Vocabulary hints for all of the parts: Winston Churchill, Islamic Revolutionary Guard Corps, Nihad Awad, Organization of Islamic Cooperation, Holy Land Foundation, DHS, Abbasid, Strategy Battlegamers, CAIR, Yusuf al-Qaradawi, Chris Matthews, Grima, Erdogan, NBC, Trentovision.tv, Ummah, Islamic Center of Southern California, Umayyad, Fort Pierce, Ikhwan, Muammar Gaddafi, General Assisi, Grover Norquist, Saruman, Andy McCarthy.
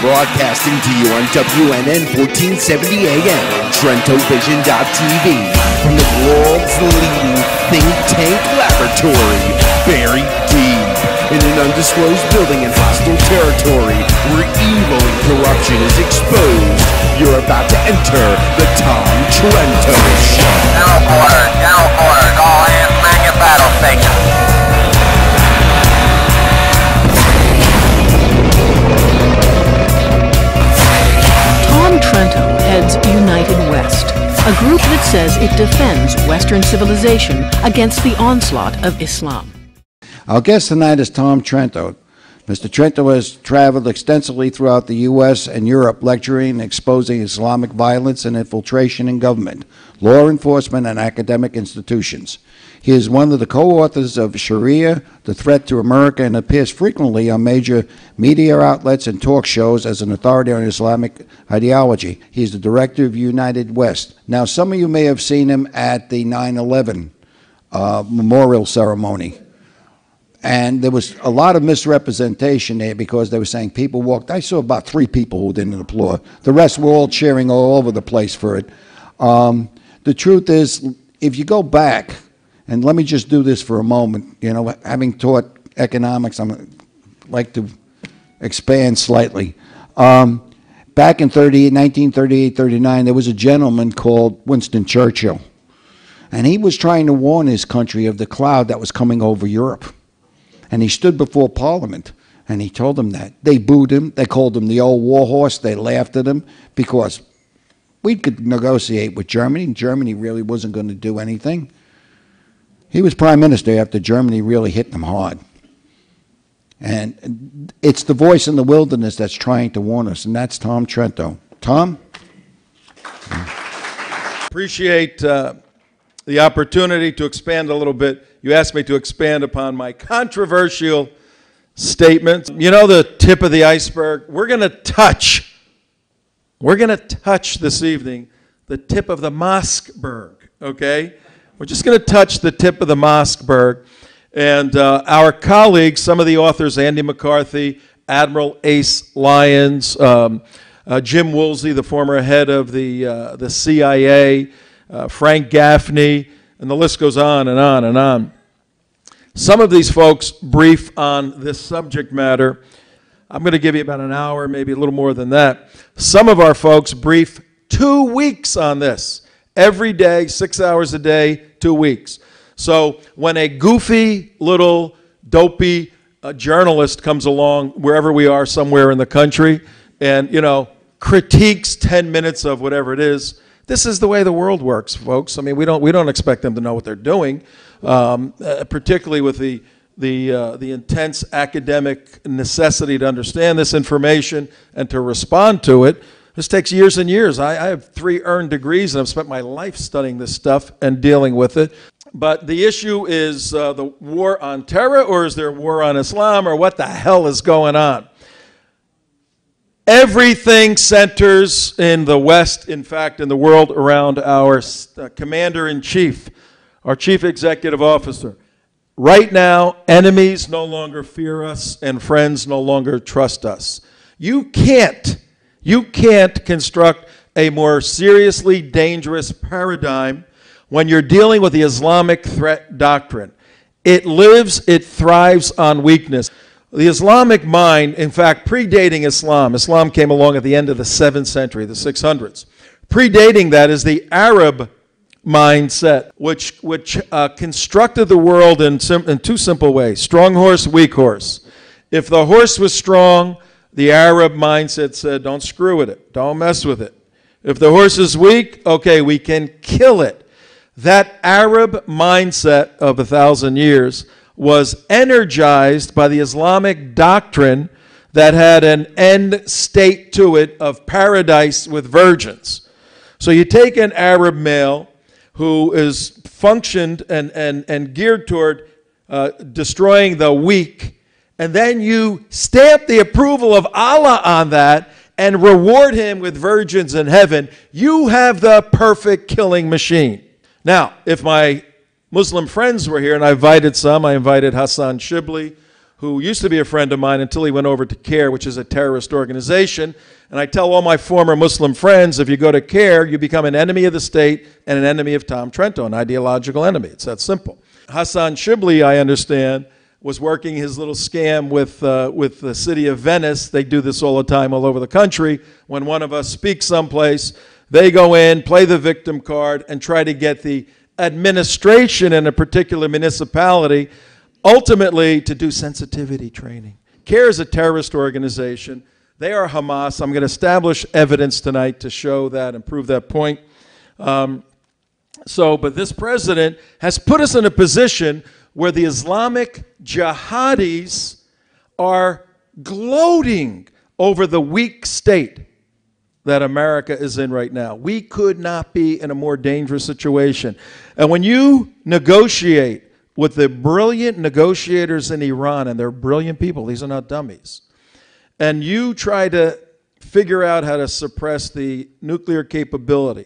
Broadcasting to you on WNN 1470 AM and Trentovision.tv from the world's leading think tank laboratory, buried deep in an undisclosed building in hostile territory where evil and corruption is exposed. You're about to enter the Tom Trento Show. Down quarters, all hands back at battle station. Tom Trento heads United West, a group that says it defends Western civilization against the onslaught of Islam. Our guest tonight is Tom Trento. Mr. Trento has traveled extensively throughout the U.S. and Europe lecturing and exposing Islamic violence and infiltration in government, law enforcement, and academic institutions. He is one of the co-authors of Sharia: The Threat to America and appears frequently on major media outlets and talk shows as an authority on Islamic ideology. He is the director of United West. Now, some of you may have seen him at the 9/11 memorial ceremony. And there was a lot of misrepresentation there because they were saying people walked. I saw about 3 people who didn't applaud. The rest were all cheering all over the place for it. The truth is, if you go back, and let me just do this for a moment. You know, having taught economics, I'd like to expand slightly. Back in 1938, 39, there was a gentleman called Winston Churchill. And he was trying to warn his country of the cloud that was coming over Europe. And he stood before Parliament, and he told them that. They booed him. They called him the old war horse. They laughed at him because we could negotiate with Germany, and Germany really wasn't going to do anything. He was prime minister after Germany really hit them hard. And it's the voice in the wilderness that's trying to warn us, and that's Tom Trento. Tom? Appreciate the opportunity to expand a little bit. You asked me to expand upon my controversial statements. You know, the tip of the iceberg. We're going to touch this evening the tip of the Mossberg, okay? We're just going to touch the tip of the Mossberg, and our colleagues, some of the authors, Andy McCarthy, Admiral Ace Lyons, Jim Woolsey, the former head of the CIA, Frank Gaffney, and the list goes on and on and on. Some of these folks brief on this subject matter. I'm going to give you about an hour, maybe a little more than that. Some of our folks brief 2 weeks on this. Every day, 6 hours a day, 2 weeks. So when a goofy, little, dopey journalist comes along, wherever we are, somewhere in the country, and, you know, critiques 10 minutes of whatever it is, this is the way the world works, folks. I mean, we don't expect them to know what they're doing, particularly with the intense academic necessity to understand this information and to respond to it. This takes years and years. I have 3 earned degrees, and I've spent my life studying this stuff and dealing with it. But the issue is the war on terror, or is there a war on Islam, or what the hell is going on? Everything centers in the West, in fact, in the world, around our commander-in-chief, our chief executive officer. Right now, enemies no longer fear us, and friends no longer trust us. You can't construct a more seriously dangerous paradigm when you're dealing with the Islamic threat doctrine. It lives, it thrives on weakness. The Islamic mind, in fact, predating Islam, Islam came along at the end of the 7th century, the 600s. Predating that is the Arab mindset, which constructed the world in 2 simple ways, strong horse, weak horse. If the horse was strong, the Arab mindset said, don't screw with it. Don't mess with it. If the horse is weak, okay, we can kill it. That Arab mindset of 1,000 years was energized by the Islamic doctrine that had an end state to it of paradise with virgins. So you take an Arab male who is functioned and geared toward destroying the weak, and then you stamp the approval of Allah on that and reward him with virgins in heaven, you have the perfect killing machine. Now, if my Muslim friends were here, and I invited some, I invited Hassan Shibly, who used to be a friend of mine until he went over to CAIR, which is a terrorist organization. And I tell all my former Muslim friends, if you go to CAIR, you become an enemy of the state and an enemy of Tom Trento, an ideological enemy. It's that simple. Hassan Shibly, I understand, was working his little scam with the city of Venice. They do this all the time all over the country. When one of us speaks someplace, they go in, play the victim card, and try to get the administration in a particular municipality ultimately to do sensitivity training. CAIR is a terrorist organization. They are Hamas. I'm going to establish evidence tonight to show that and prove that point. But this president has put us in a position where the Islamic jihadis are gloating over the weak state that America is in right now. We could not be in a more dangerous situation. And when you negotiate with the brilliant negotiators in Iran, and they're brilliant people, these are not dummies, and you try to figure out how to suppress the nuclear capability,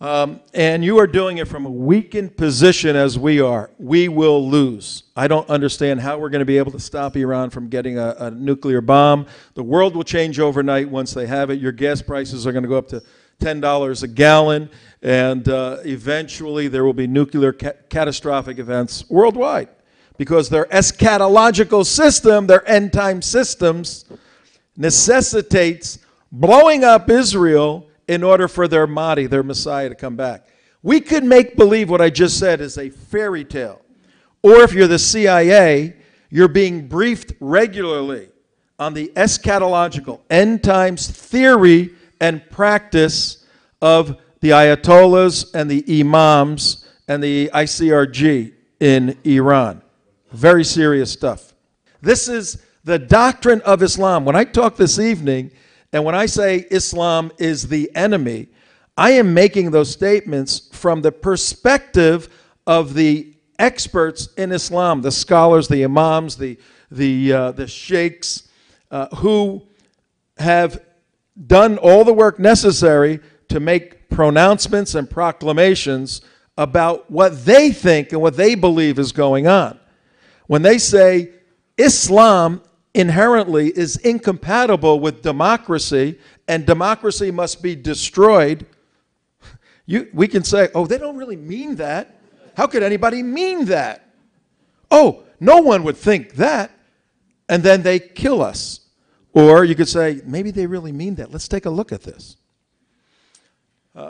and you are doing it from a weakened position as we are, we will lose. I don't understand how we're going to be able to stop Iran from getting a nuclear bomb. The world will change overnight once they have it. Your gas prices are going to go up to $10 a gallon, and eventually there will be nuclear catastrophic events worldwide, because their eschatological system, their end-time systems, necessitates blowing up Israel in order for their Mahdi, their Messiah, to come back. We could make believe what I just said is a fairy tale. Or if you're the CIA, you're being briefed regularly on the eschatological end times theory and practice of the Ayatollahs and the Imams and the ICRG in Iran. Very serious stuff. This is the doctrine of Islam. When I talk this evening, and when I say Islam is the enemy, I am making those statements from the perspective of the experts in Islam, the scholars, the imams, the sheikhs, who have done all the work necessary to make pronouncements and proclamations about what they think and what they believe is going on. When they say Islam inherently is incompatible with democracy and democracy must be destroyed, we can say, oh, they don't really mean that. How could anybody mean that? Oh, no one would think that. And then they kill us. Or you could say, maybe they really mean that. Let's take a look at this.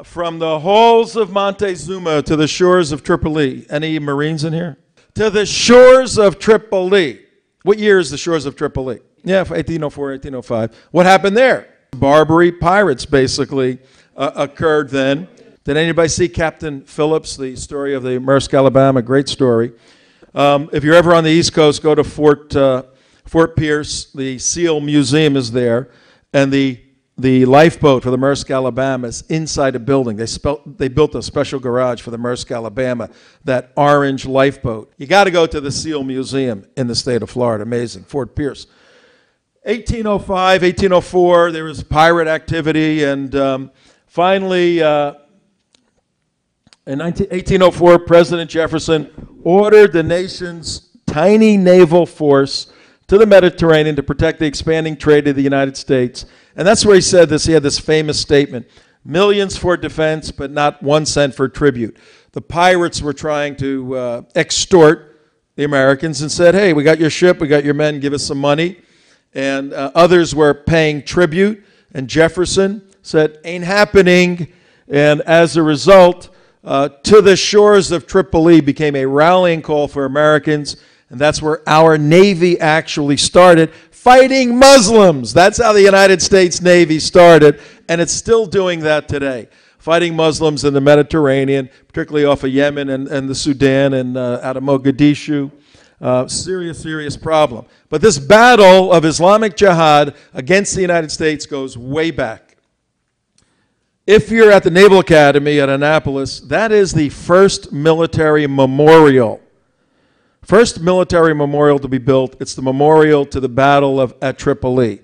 From the halls of Montezuma to the shores of Tripoli. Any Marines in here? To the shores of Tripoli. What year is the shores of Tripoli? Yeah, 1804, 1805. What happened there? Barbary pirates basically occurred then. Did anybody see Captain Phillips, the story of the Maersk Alabama? Great story. If you're ever on the East Coast, go to Fort Pierce. The Seal Museum is there, and the lifeboat for the Maersk Alabama is inside a building. They built a special garage for the Maersk Alabama, that orange lifeboat. You got to go to the Seal Museum in the state of Florida. Amazing. Fort Pierce. 1805, 1804, there was pirate activity, and finally, in 1804, President Jefferson ordered the nation's tiny naval force to the Mediterranean to protect the expanding trade of the United States. And that's where he said this. He had this famous statement, millions for defense, but not 1 cent for tribute. The pirates were trying to extort the Americans and said, hey, we got your ship, we got your men, give us some money. And others were paying tribute. And Jefferson said, ain't happening. And as a result, to the shores of Tripoli became a rallying call for Americans. And that's where our Navy actually started, fighting Muslims. That's how the United States Navy started, and it's still doing that today, fighting Muslims in the Mediterranean, particularly off of Yemen and the Sudan and out of Mogadishu. Serious, serious problem. But this battle of Islamic jihad against the United States goes way back. If you're at the Naval Academy at Annapolis, that is the first military memorial. First military memorial to be built. It's the memorial to the Battle of Tripoli.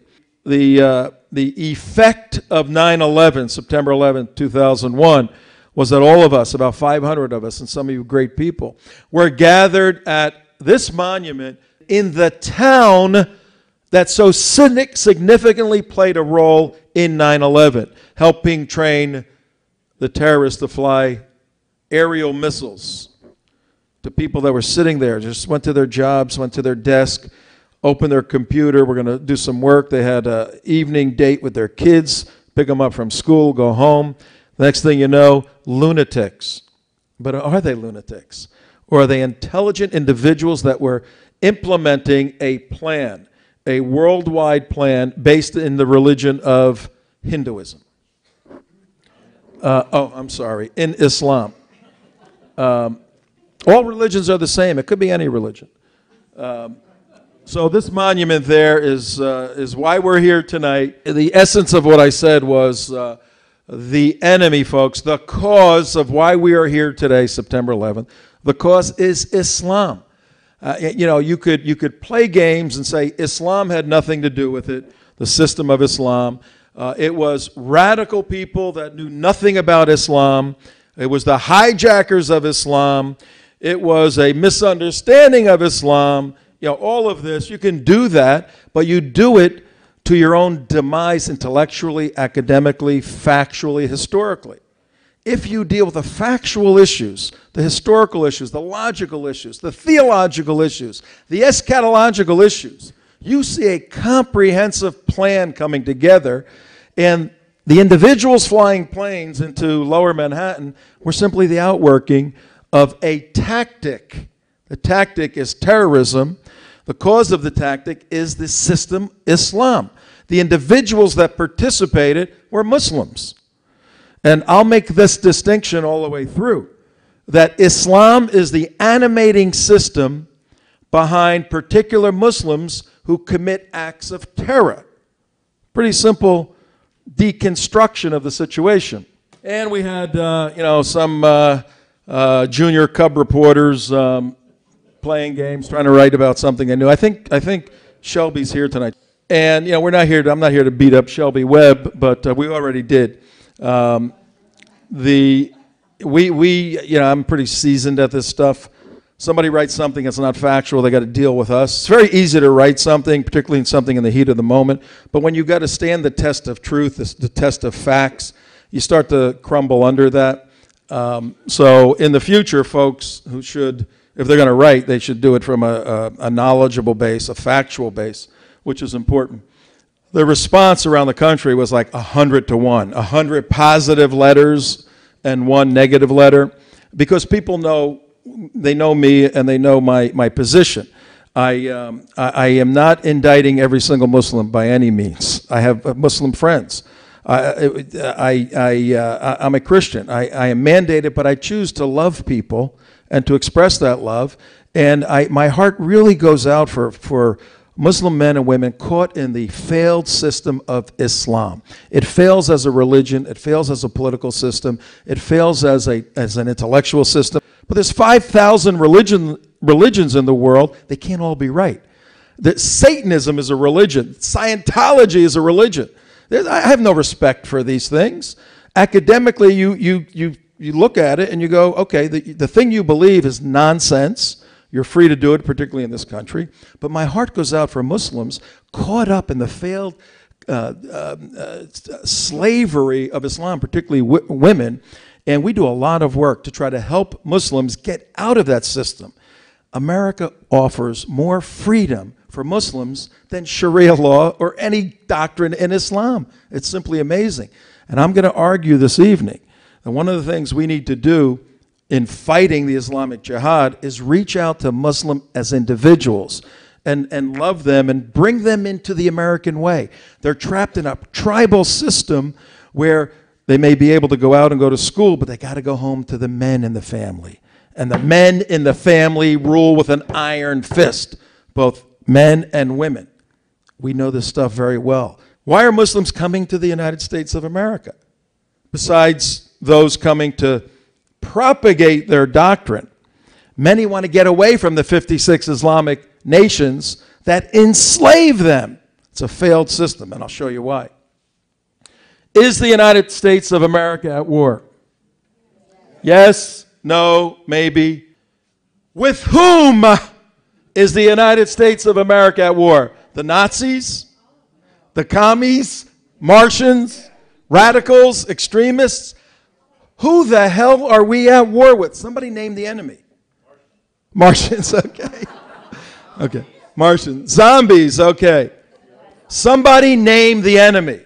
The effect of 9/11, September 11, 2001, was that all of us, about 500 of us, and some of you great people, were gathered at this monument in the town that so significantly played a role in 9/11, helping train the terrorists to fly aerial missiles to people that were sitting there, just went to their jobs, went to their desk, opened their computer, we're gonna do some work. They had an evening date with their kids, pick them up from school, go home. The next thing you know, lunatics. But are they lunatics? Or are they intelligent individuals that were implementing a plan, a worldwide plan based in the religion of Hinduism? In Islam. All religions are the same. It could be any religion. So this monument there is why we're here tonight. The essence of what I said was the enemy, folks, the cause of why we are here today, September 11th, the cause is Islam. You know, you could play games and say Islam had nothing to do with it, the system of Islam. It was radical people that knew nothing about Islam. It was the hijackers of Islam. It was a misunderstanding of Islam. You know, all of this, you can do that, but you do it to your own demise intellectually, academically, factually, historically. If you deal with the factual issues, the historical issues, the logical issues, the theological issues, the eschatological issues, you see a comprehensive plan coming together, and the individuals flying planes into lower Manhattan were simply the outworking of a tactic. The tactic is terrorism. The cause of the tactic is the system Islam. The individuals that participated were Muslims. And I'll make this distinction all the way through, that Islam is the animating system behind particular Muslims who commit acts of terror. Pretty simple deconstruction of the situation. And we had, you know, some junior cub reporters playing games, trying to write about something they knew. I think Shelby's here tonight, and you know, we're not here. I'm not here to beat up Shelby Webb, but we already did. You know, I'm pretty seasoned at this stuff. Somebody writes something that's not factual, they got to deal with us. It's very easy to write something, particularly in something in the heat of the moment, but when you've got to stand the test of truth, the test of facts, you start to crumble under that. So in the future, folks who should, if they're going to write, they should do it from a knowledgeable base, a factual base, which is important. The response around the country was like 100 to 1, 100 positive letters and 1 negative letter, because people know. They know me and they know my position. I am not indicting every single Muslim by any means. I have Muslim friends. I'm a Christian. I am mandated, but I choose to love people and to express that love. And my heart really goes out for Muslim men and women caught in the failed system of Islam. It fails as a religion. It fails as a political system. It fails as an intellectual system. But there's 5,000 religions in the world. They can't all be right. Satanism is a religion. Scientology is a religion. I have no respect for these things. Academically, you look at it and you go, okay, the thing you believe is nonsense. You're free to do it, particularly in this country. But my heart goes out for Muslims caught up in the failed slavery of Islam, particularly women. And we do a lot of work to try to help Muslims get out of that system. America offers more freedom for Muslims than Sharia law or any doctrine in Islam. It's simply amazing. And I'm going to argue this evening that one of the things we need to do in fighting the Islamic Jihad is reach out to Muslim as individuals and love them and bring them into the American way. They're trapped in a tribal system where they may be able to go out and go to school, but they got to go home to the men in the family. And the men in the family rule with an iron fist, both men and women. We know this stuff very well. Why are Muslims coming to the United States of America? Besides those coming to propagate their doctrine, many want to get away from the 56 Islamic nations that enslave them. It's a failed system, and I'll show you why. Is the United States of America at war? Yes, no, maybe. With whom is the United States of America at war? The Nazis, the commies, Martians, radicals, extremists. Who the hell are we at war with? Somebody name the enemy. Martians, okay. Okay, Martians. Zombies, okay. Somebody name the enemy.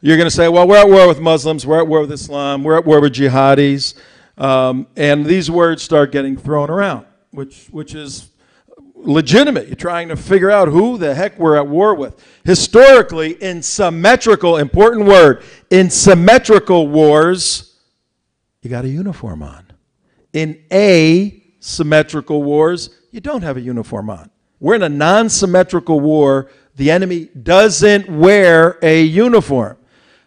You're going to say, well, we're at war with Muslims, we're at war with Islam, we're at war with jihadis. And these words start getting thrown around, which is legitimate. You're trying to figure out who the heck we're at war with. Historically, in symmetrical, important word, in symmetrical wars, you got a uniform on. In asymmetrical wars, you don't have a uniform on. We're in a non-symmetrical war. The enemy doesn't wear a uniform.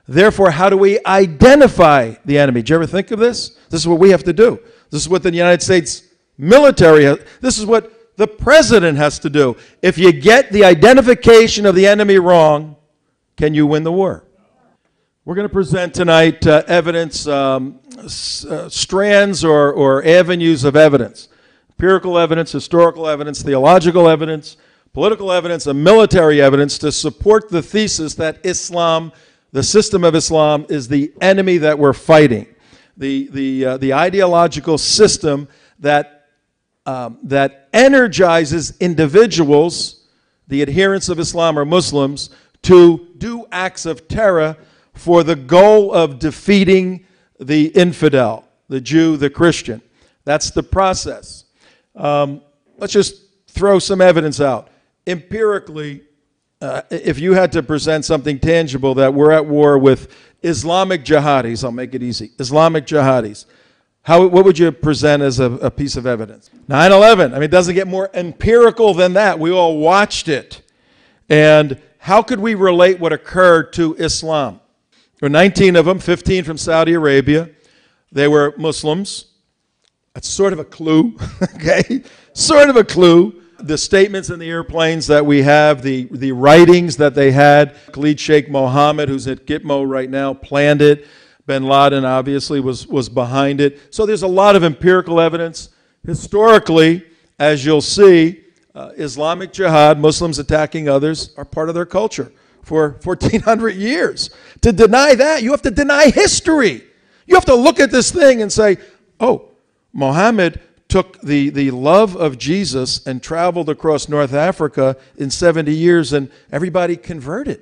Therefore, how do we identify the enemy? Did you ever think of this? This is what we have to do. This is what the United States military, this is what the president has to do. If you get the identification of the enemy wrong, can you win the war? We're going to present tonight evidence, strands or avenues of evidence. Empirical evidence, historical evidence, theological evidence, political evidence, and military evidence to support the thesis that Islam, the system of Islam, is the enemy that we're fighting. The ideological system that, that energizes individuals, the adherents of Islam or Muslims, to do acts of terror for the goal of defeating the infidel, the Jew, the Christian. That's the process. Let's just throw some evidence out. Empirically, if you had to present something tangible that we're at war with Islamic jihadis, I'll make it easy, Islamic jihadis, what would you present as a piece of evidence? 9/11, I mean, it doesn't get more empirical than that. We all watched it. And how could we relate what occurred to Islam? There were 19 of them, 15 from Saudi Arabia. They were Muslims. That's sort of a clue, okay? Sort of a clue. The statements in the airplanes that we have, the writings that they had, Khalid Sheikh Mohammed, who's at Gitmo right now, planned it. Bin Laden, obviously, was behind it. So there's a lot of empirical evidence. Historically, as you'll see, Islamic jihad, Muslims attacking others, are part of their culture for 1,400 years. To deny that, you have to deny history. You have to look at this thing and say, oh, Mohammed took the love of Jesus and traveled across North Africa in 70 years and everybody converted.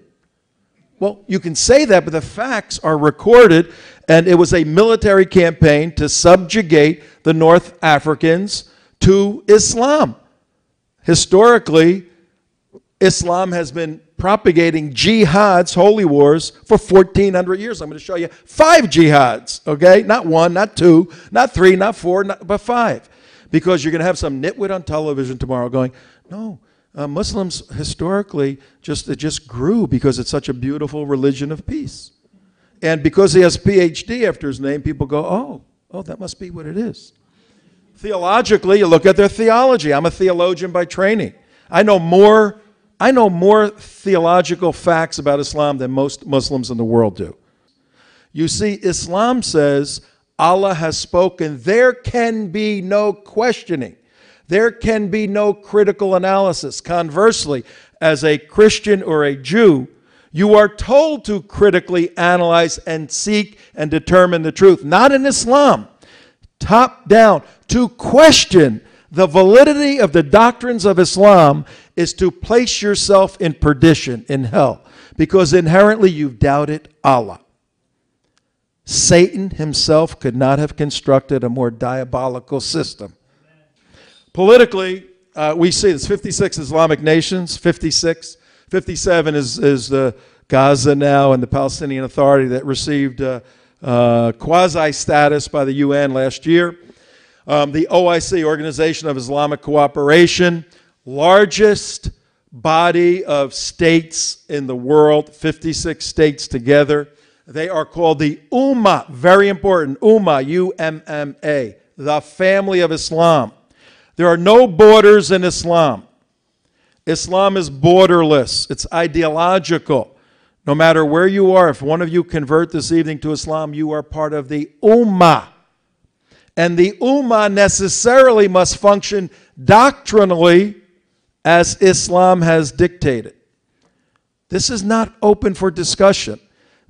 Well, you can say that, but the facts are recorded, and it was a military campaign to subjugate the North Africans to Islam. Historically, Islam has been propagating jihads, holy wars, for 1,400 years. I'm going to show you 5 jihads, okay? Not 1, not 2, not 3, not 4, but 5. Because you're going to have some nitwit on television tomorrow going, no, Muslims historically, it just grew because it's such a beautiful religion of peace. And because he has PhD after his name, people go, oh, that must be what it is. Theologically, you look at their theology. I'm a theologian by training. I know more theological facts about Islam than most Muslims in the world do. You see, Islam says Allah has spoken. There can be no questioning. There can be no critical analysis. Conversely, as a Christian or a Jew, you are told to critically analyze and seek and determine the truth. Not in Islam. Top down. To question the validity of the doctrines of Islam is to place yourself in perdition, in hell, because inherently you've doubted Allah. Satan himself could not have constructed a more diabolical system. Politically, we see this, 56 Islamic nations, 56. 57 is the Gaza now and the Palestinian Authority that received quasi-status by the UN last year. The OIC, Organization of Islamic Cooperation, largest body of states in the world, 56 states together. They are called the Ummah, very important, Ummah, U-M-M-A, the family of Islam. There are no borders in Islam. Islam is borderless. It's ideological. No matter where you are, if one of you convert this evening to Islam, you are part of the Ummah. and the Ummah necessarily must function doctrinally as Islam has dictated. This is not open for discussion.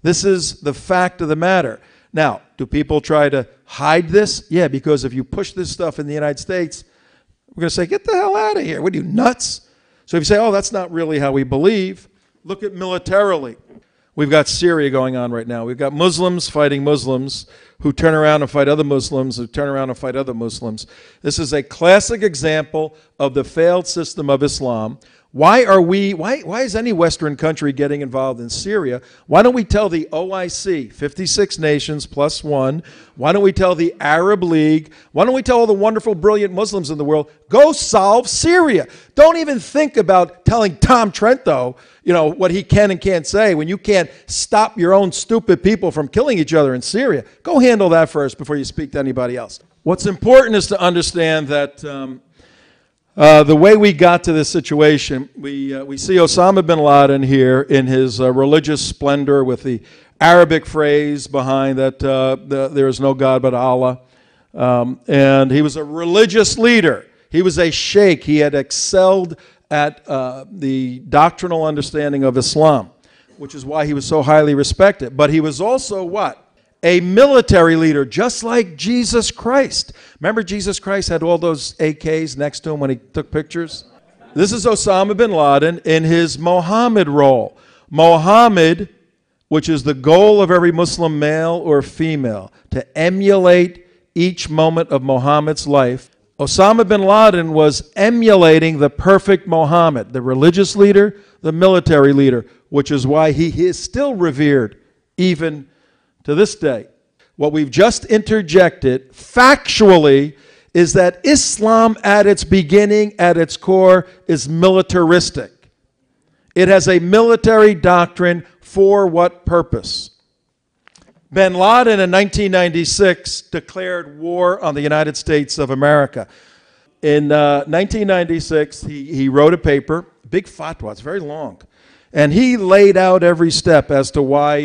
This is the fact of the matter. Now, do people try to hide this? Yeah, because if you push this stuff in the United States, we're going to say, get the hell out of here. What are you, nuts? So if you say, oh, that's not really how we believe, look at militarily. We've got Syria going on right now. We've got Muslims fighting Muslims who turn around and fight other Muslims who turn around and fight other Muslims. This is a classic example of the failed system of Islam. Why is any Western country getting involved in Syria? Why don't we tell the OIC, 56 nations plus one? Why don't we tell the Arab League? Why don't we tell all the wonderful, brilliant Muslims in the world, go solve Syria? Don't even think about telling Tom Trento, you know, what he can and can't say when you can't stop your own stupid people from killing each other in Syria. Go handle that first before you speak to anybody else. What's important is to understand that the way we got to this situation, we see Osama bin Laden here in his religious splendor with the Arabic phrase behind that there is no God but Allah. And he was a religious leader. He was a sheikh. He had excelled at the doctrinal understanding of Islam, which is why he was so highly respected. But he was also what? A military leader, just like Jesus Christ. Remember Jesus Christ had all those AKs next to him when he took pictures? This is Osama bin Laden in his Mohammed role. Mohammed, which is the goal of every Muslim male or female, to emulate each moment of Mohammed's life. Osama bin Laden was emulating the perfect Mohammed, the religious leader, the military leader, which is why he is still revered even to this day. What we've just interjected factually is that Islam at its beginning, at its core, is militaristic. It has a military doctrine. For what purpose? Bin Laden in 1996 declared war on the United States of America. In 1996, he wrote a paper, big fatwa, it's very long, and he laid out every step as to why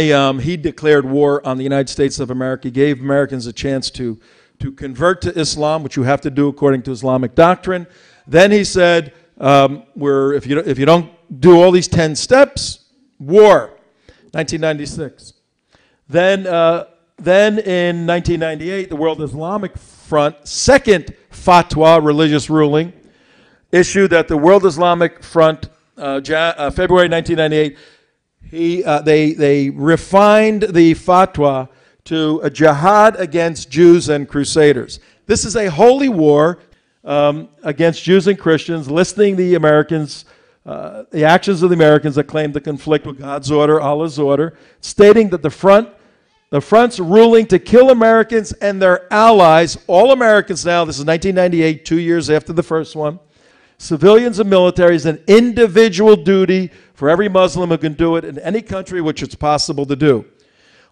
he declared war on the United States of America. He gave Americans a chance to convert to Islam, which you have to do according to Islamic doctrine. Then he said, if you don't do all these 10 steps, war, 1996. Then in 1998, the World Islamic Front, second fatwa, religious ruling, issued that the World Islamic Front, February 1998, they refined the fatwa to a jihad against Jews and Crusaders. This is a holy war against Jews and Christians, listing the Americans, the actions of the Americans that claim to conflict with God's order, Allah's order, stating that the front's ruling to kill Americans and their allies, all Americans now, this is 1998, 2 years after the first one, civilians and military, is an individual duty for every Muslim who can do it in any country which it's possible to do.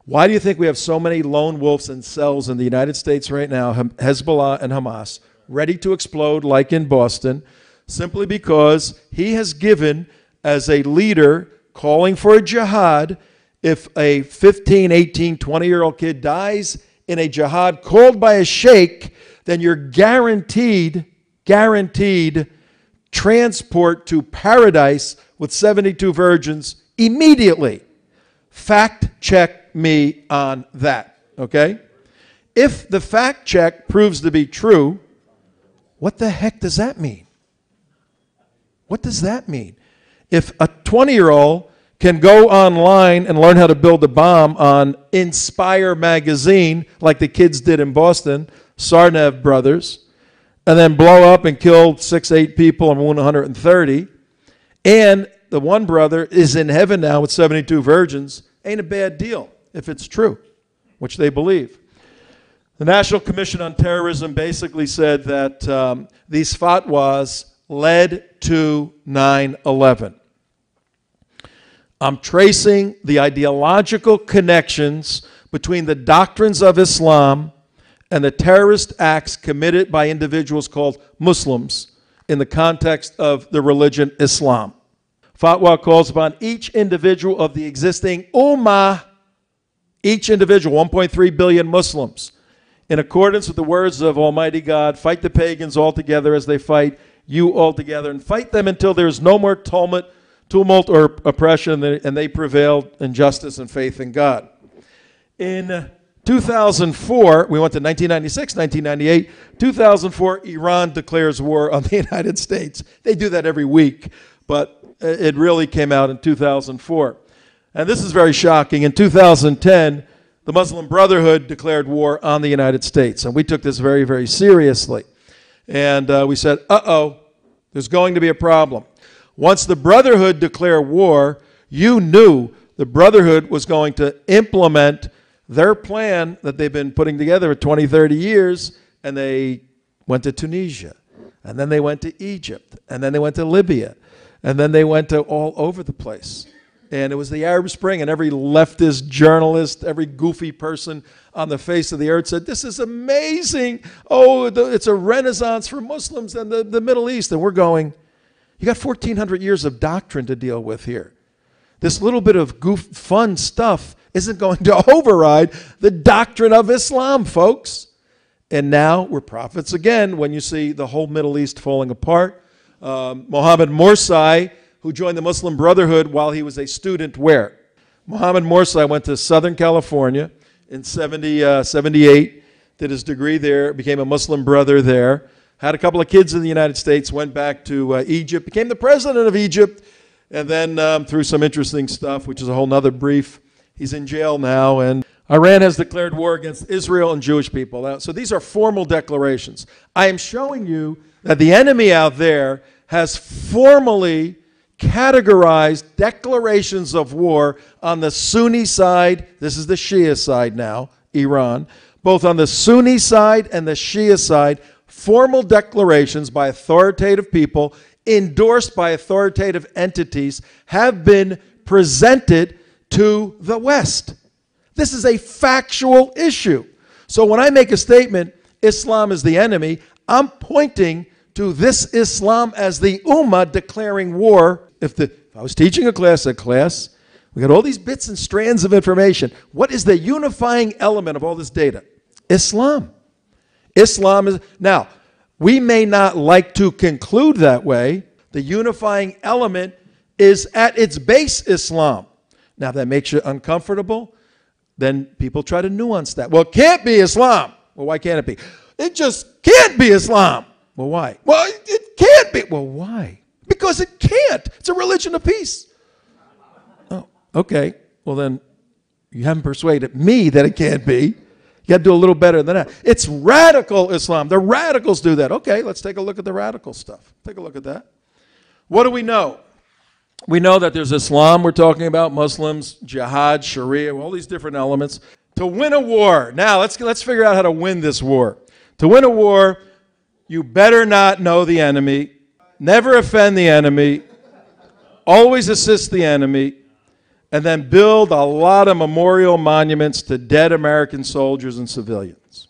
Why do you think we have so many lone wolves and cells in the United States right now, Hezbollah and Hamas, ready to explode like in Boston, simply because he has given, as a leader calling for a jihad, if a 15, 18, 20-year-old kid dies in a jihad called by a sheikh, then you're guaranteed transport to paradise with 72 virgins immediately. Fact check me on that, okay? If the fact check proves to be true, what the heck does that mean? What does that mean? If a 20-year-old can go online and learn how to build a bomb on Inspire Magazine, like the kids did in Boston, Tsarnaev Brothers, and then blow up and kill 6, 8 people and wound 130. And the one brother is in heaven now with 72 virgins. Ain't a bad deal if it's true, which they believe. The National Commission on Terrorism basically said that these fatwas led to 9/11. I'm tracing the ideological connections between the doctrines of Islam and the terrorist acts committed by individuals called Muslims in the context of the religion Islam. Fatwa calls upon each individual of the existing Ummah each individual, 1.3 billion Muslims, in accordance with the words of Almighty God, fight the pagans all together as they fight you all together, and fight them until there is no more tumult or oppression, and they prevailed in justice and faith in God. In 2004, we went to 1996, 1998. 2004, Iran declares war on the United States. They do that every week, but it really came out in 2004. And this is very shocking. In 2010, the Muslim Brotherhood declared war on the United States, and we took this very, very seriously. And we said, uh-oh, there's going to be a problem. Once the Brotherhood declared war, you knew the Brotherhood was going to implement their plan that they've been putting together for 20, 30 years, and they went to Tunisia, and then they went to Egypt, and then they went to Libya, and then they went to all over the place. And it was the Arab Spring, and every leftist journalist, every goofy person on the face of the earth said, this is amazing. Oh, it's a renaissance for Muslims and the Middle East. And we're going, you got 1,400 years of doctrine to deal with here. This little bit of fun stuff isn't going to override the doctrine of Islam, folks. And now we're prophets again when you see the whole Middle East falling apart. Mohamed Morsi, who joined the Muslim Brotherhood while he was a student where? Mohamed Morsi went to Southern California in 78, did his degree there, became a Muslim brother there, had a couple of kids in the United States, went back to Egypt, became the president of Egypt, and then through some interesting stuff, which is a whole nother brief, he's in jail now, and Iran has declared war against Israel and Jewish people. So these are formal declarations. I am showing you that the enemy out there has formally categorized declarations of war on the Sunni side. This is the Shia side now, Iran. Both on the Sunni side and the Shia side, formal declarations by authoritative people endorsed by authoritative entities have been presented to the West. This is a factual issue. So when I make a statement, Islam is the enemy, I'm pointing to this Islam as the Ummah declaring war. If I was teaching a class, we got all these bits and strands of information. What is the unifying element of all this data? Islam. Islam is, now, we may not like to conclude that way. The unifying element is at its base Islam. Now, if that makes you uncomfortable, then people try to nuance that. Well, it can't be Islam. Well, why can't it be? It just can't be Islam. Well, why? Well, it can't be. Well, why? Because it can't. It's a religion of peace. Oh, okay. Well, then you haven't persuaded me that it can't be. You got to do a little better than that. It's radical Islam. The radicals do that. Okay, let's take a look at the radical stuff. Take a look at that. What do we know? We know that there's Islam, we're talking about Muslims, jihad, Sharia, all these different elements. To win a war, now let's figure out how to win this war. To win a war, you better not know the enemy, never offend the enemy, always assist the enemy, and then build a lot of memorial monuments to dead American soldiers and civilians.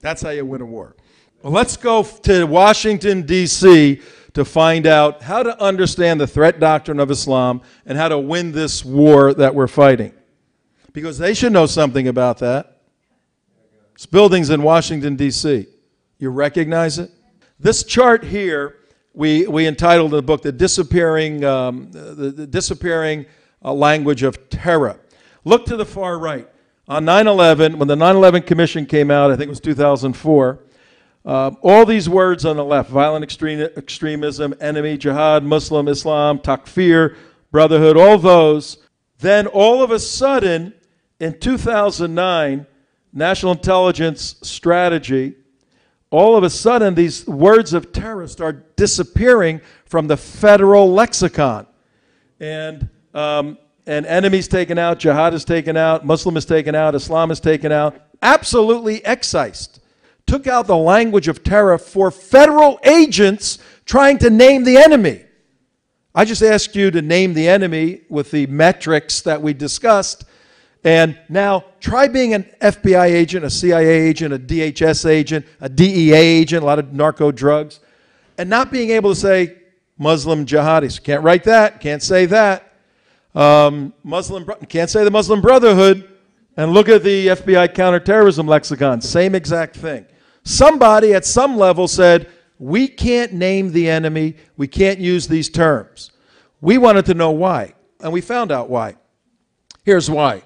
That's how you win a war. Well, let's go to Washington, D.C., to find out how to understand the threat doctrine of Islam and how to win this war that we're fighting. Because they should know something about that. It's buildings in Washington, D.C. You recognize it? This chart here, we entitled the book, The Disappearing Language of Terror. Look to the far right. On 9/11, when the 9/11 Commission came out, I think it was 2004, all these words on the left, violent extremism, enemy, jihad, Muslim, Islam, takfir, brotherhood, all those. Then all of a sudden, in 2009, national intelligence strategy, all of a sudden these words of terror start disappearing from the federal lexicon. And enemy's taken out, jihad is taken out, Muslim is taken out, Islam is taken out, absolutely excised. Took out the language of terror for federal agents trying to name the enemy. I just asked you to name the enemy with the metrics that we discussed, and now try being an FBI agent, a CIA agent, a DHS agent, a DEA agent, a lot of narco drugs, and not being able to say Muslim jihadis. Can't write that, can't say that. Can't say the Muslim Brotherhood. And look at the FBI counterterrorism lexicon, same exact thing. Somebody at some level said, we can't name the enemy, we can't use these terms. We wanted to know why, and we found out why. Here's why.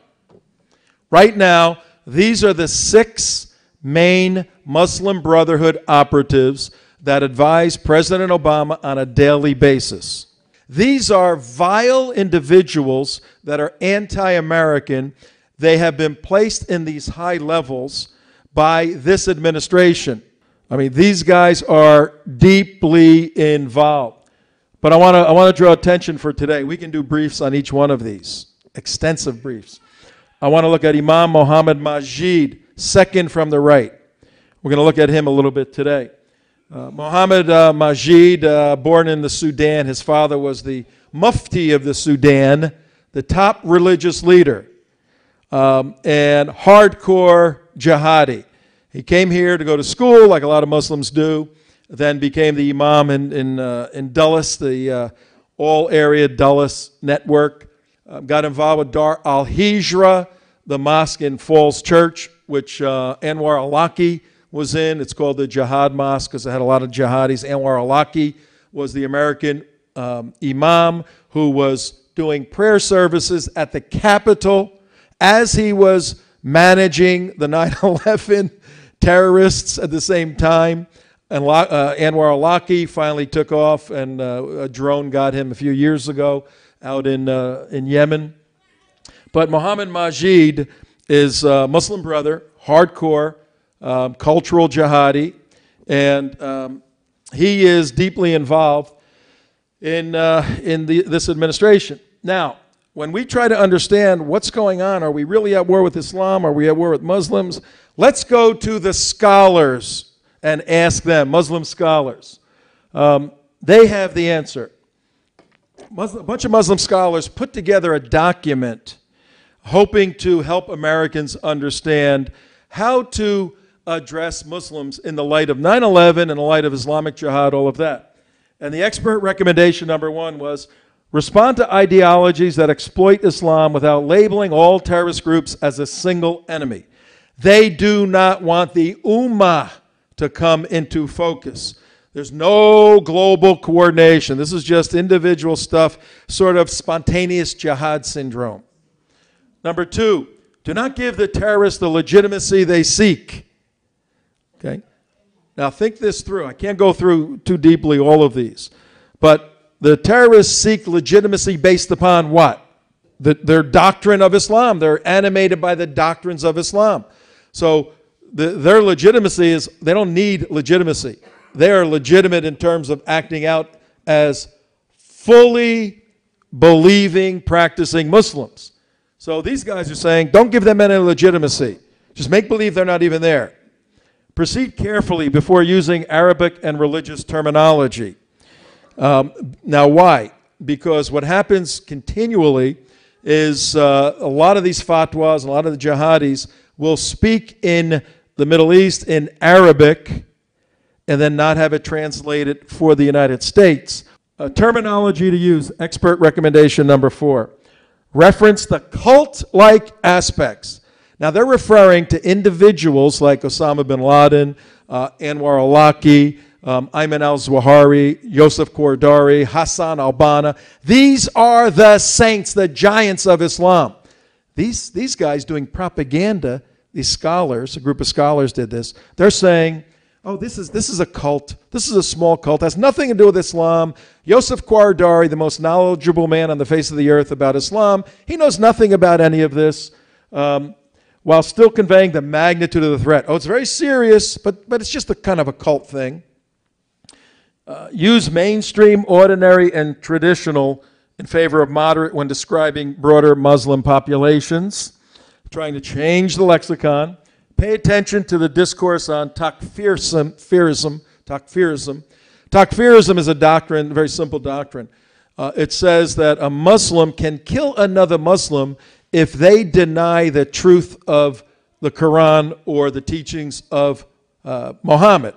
Right now, these are the 6 main Muslim Brotherhood operatives that advise President Obama on a daily basis. These are vile individuals that are anti-American. They have been placed in these high levels by this administration. I mean, these guys are deeply involved. But I want to draw attention for today. We can do briefs on each one of these, extensive briefs. I want to look at Imam Mohamed Magid, second from the right. We're going to look at him a little bit today. Mohamed Magid, born in the Sudan, his father was the Mufti of the Sudan, the top religious leader, and hardcore jihadi. He came here to go to school, like a lot of Muslims do, then became the imam in Dulles, the all-area Dulles network. Got involved with Dar al Hijra, the mosque in Falls Church, which Anwar Al-Awlaki was in. It's called the Jihad Mosque because it had a lot of jihadis. Anwar Al-Awlaki was the American imam who was doing prayer services at the Capitol as he was managing the 9/11 terrorists at the same time. And Anwar Al-Awlaki finally took off, and a drone got him a few years ago out in Yemen. But Mohamed Magid is a Muslim brother, hardcore, cultural jihadi, and he is deeply involved in this administration. Now, when we try to understand what's going on, are we really at war with Islam? Are we at war with Muslims? Let's go to the scholars and ask them, Muslim scholars. They have the answer. A bunch of Muslim scholars put together a document hoping to help Americans understand how to address Muslims in the light of 9/11, in the light of Islamic Jihad, all of that. And the expert recommendation #1 was respond to ideologies that exploit Islam without labeling all terrorist groups as a single enemy. They do not want the Ummah to come into focus. There's no global coordination. This is just individual stuff, sort of spontaneous jihad syndrome. #2, do not give the terrorists the legitimacy they seek. Okay? Now think this through. I can't go through too deeply all of these. But the terrorists seek legitimacy based upon what? Their doctrine of Islam. They're animated by the doctrines of Islam. So their legitimacy is, they don't need legitimacy. They are legitimate in terms of acting out as fully believing, practicing Muslims. So these guys are saying, don't give them any legitimacy. Just make believe they're not even there. Proceed carefully before using Arabic and religious terminology. Now why? Because what happens continually is a lot of these fatwas, a lot of the jihadis will speak in the Middle East in Arabic and then not have it translated for the United States. Terminology to use, expert recommendation #4. Reference the cult-like aspects. Now they're referring to individuals like Osama bin Laden, Anwar Al-Awlaki, Ayman al-Zwahari, Yusuf al-Qaradawi, Hassan al-Banna. These are the saints, the giants of Islam. These guys doing propaganda, these scholars, a group of scholars did this, they're saying, oh, this is a cult. This is a small cult. It has nothing to do with Islam. Yusuf al-Qaradawi, the most knowledgeable man on the face of the earth about Islam, he knows nothing about any of this, while still conveying the magnitude of the threat. Oh, it's very serious, but it's just a kind of a cult thing. Use mainstream, ordinary, and traditional in favor of moderate when describing broader Muslim populations. Trying to change the lexicon. Pay attention to the discourse on takfirism. Takfirism is a doctrine, a very simple doctrine. It says that a Muslim can kill another Muslim if they deny the truth of the Quran or the teachings of Muhammad.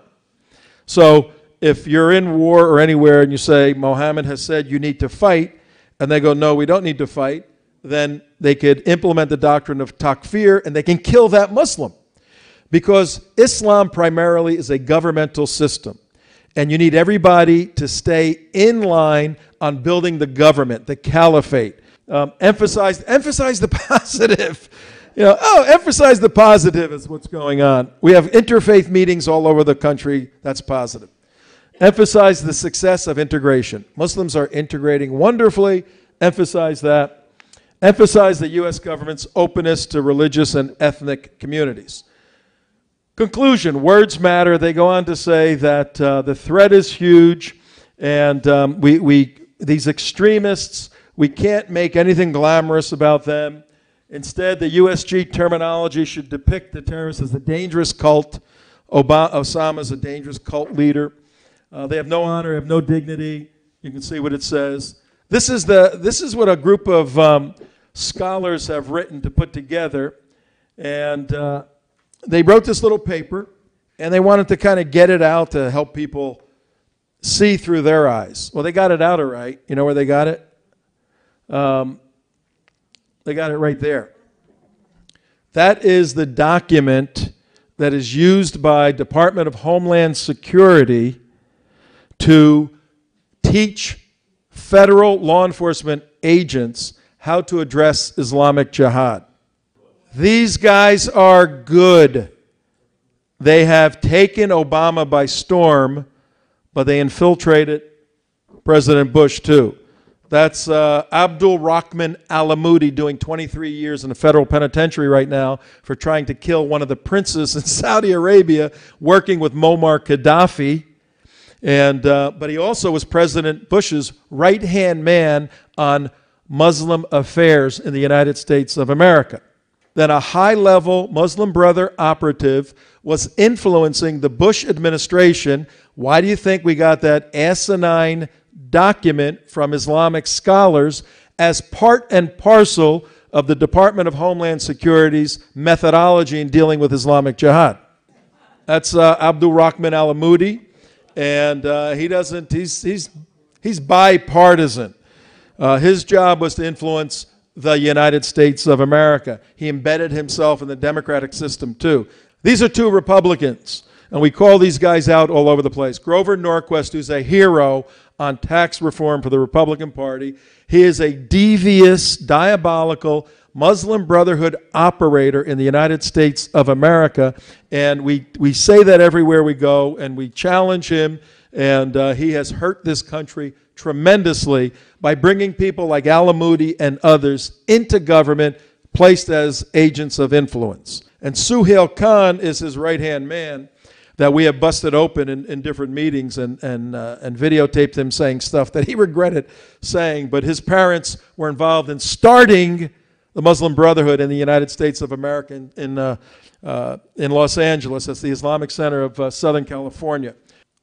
So if you're in war or anywhere and you say, Muhammad has said you need to fight, and they go, no, we don't need to fight, then they could implement the doctrine of takfir and they can kill that Muslim. Because Islam primarily is a governmental system. And you need everybody to stay in line on building the government, the caliphate. Emphasize the positive. You know, emphasize the positive is what's going on. We have interfaith meetings all over the country. That's positive. Emphasize the success of integration. Muslims are integrating wonderfully. Emphasize that. Emphasize the U.S. government's openness to religious and ethnic communities. Conclusion, words matter. They go on to say that the threat is huge, and these extremists, we can't make anything glamorous about them. Instead, the USG terminology should depict the terrorists as a dangerous cult. Osama is a dangerous cult leader. They have no honor, have no dignity. You can see what it says. This is what a group of scholars have written to put together, and they wrote this little paper, and they wanted to kind of get it out to help people see through their eyes. Well, they got it out all right. You know where they got it? They got it right there. That is the document that is used by Department of Homeland Security to teach federal law enforcement agents how to address Islamic Jihad. These guys are good. They have taken Obama by storm, but they infiltrated President Bush too. That's Abdul Rahman Alamoudi doing 23 years in a federal penitentiary right now for trying to kill one of the princes in Saudi Arabia, working with Muammar Gaddafi. And, but he also was President Bush's right-hand man on Muslim affairs in the United States of America. Then a high-level Muslim Brother operative was influencing the Bush administration. Why do you think we got that asinine document from Islamic scholars as part and parcel of the Department of Homeland Security's methodology in dealing with Islamic Jihad? That's Abdul Rahman Alamoudi, and he's bipartisan. His job was to influence the United States of America. He embedded himself in the democratic system too. These are two Republicans, and we call these guys out all over the place. Grover Norquist, who's a hero on tax reform for the Republican Party, he is a devious, diabolical Muslim Brotherhood operator in the United States of America, and we say that everywhere we go, and we challenge him, and he has hurt this country tremendously by bringing people like Alamoudi and others into government placed as agents of influence. And Suhail Khan is his right-hand man that we have busted open in different meetings and videotaped him saying stuff that he regretted saying, but his parents were involved in starting the Muslim Brotherhood in the United States of America in Los Angeles. That's the Islamic Center of Southern California.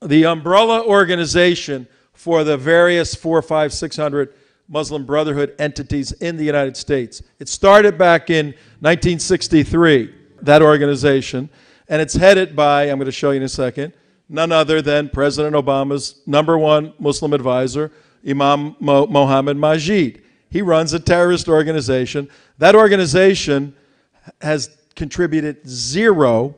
The umbrella organization for the various 400, 500, 600 Muslim Brotherhood entities in the United States. It started back in 1963, that organization, and it's headed by, I'm going to show you in a second, none other than President Obama's #1 Muslim advisor, Imam Mohamed Magid. He runs a terrorist organization. That organization has contributed zero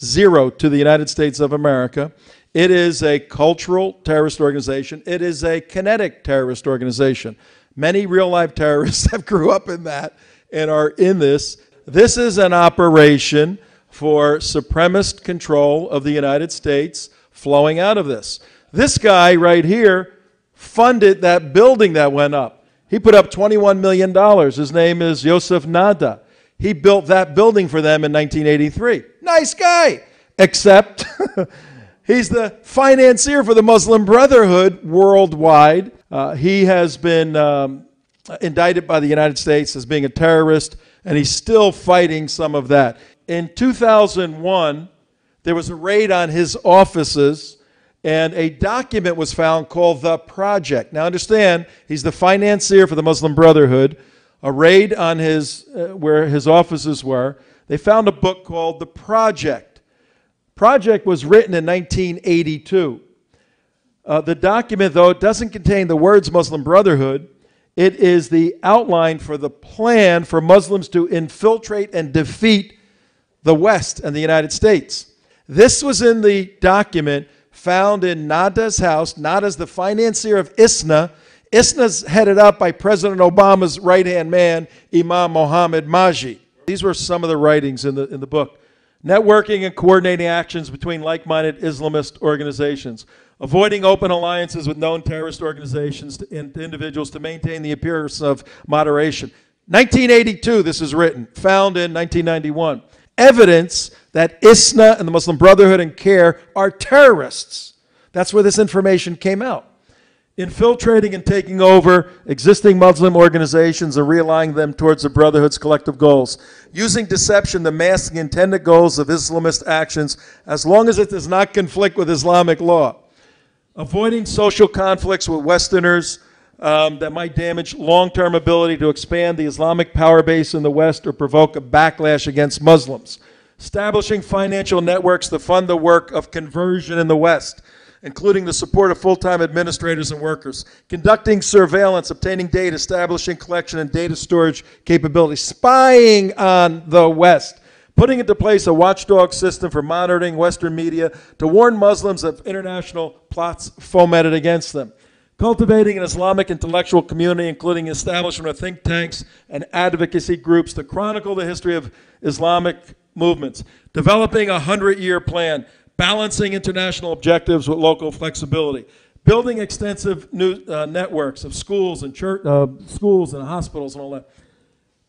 to the United States of America. It is a cultural terrorist organization. It is a kinetic terrorist organization. Many real-life terrorists have grew up in that and are in this. This is an operation for supremacist control of the United States flowing out of this. This guy right here funded that building that went up. He put up $21 million. His name is Yosef Nada. He built that building for them in 1983. Nice guy, except... He's the financier for the Muslim Brotherhood worldwide. He has been indicted by the United States as being a terrorist, and he's still fighting some of that. In 2001, there was a raid on his offices, and a document was found called The Project. Now understand, he's the financier for the Muslim Brotherhood. A raid on his where his offices were. They found a book called The Project. Project was written in 1982. The document, though, it doesn't contain the words Muslim Brotherhood. It is the outline for the plan for Muslims to infiltrate and defeat the West and the United States. This was in the document found in Nada's house. Nada's the financier of ISNA. ISNA's headed up by President Obama's right-hand man, Imam Mohamed Magid. These were some of the writings in the book. Networking and coordinating actions between like-minded Islamist organizations. Avoiding open alliances with known terrorist organizations and individuals to maintain the appearance of moderation. 1982, this is written, found in 1991. Evidence that ISNA and the Muslim Brotherhood and CAIR are terrorists. That's where this information came out. Infiltrating and taking over existing Muslim organizations and realigning them towards the Brotherhood's collective goals. Using deception to mask the intended goals of Islamist actions as long as it does not conflict with Islamic law. Avoiding social conflicts with Westerners that might damage long-term ability to expand the Islamic power base in the West or provoke a backlash against Muslims. Establishing financial networks to fund the work of conversion in the West, including the support of full-time administrators and workers, conducting surveillance, obtaining data, establishing collection and data storage capabilities, spying on the West, putting into place a watchdog system for monitoring Western media to warn Muslims of international plots fomented against them, cultivating an Islamic intellectual community, including establishment of think tanks and advocacy groups to chronicle the history of Islamic movements, developing a 100-year plan, balancing international objectives with local flexibility, building extensive new networks of schools and church, schools and hospitals and all that,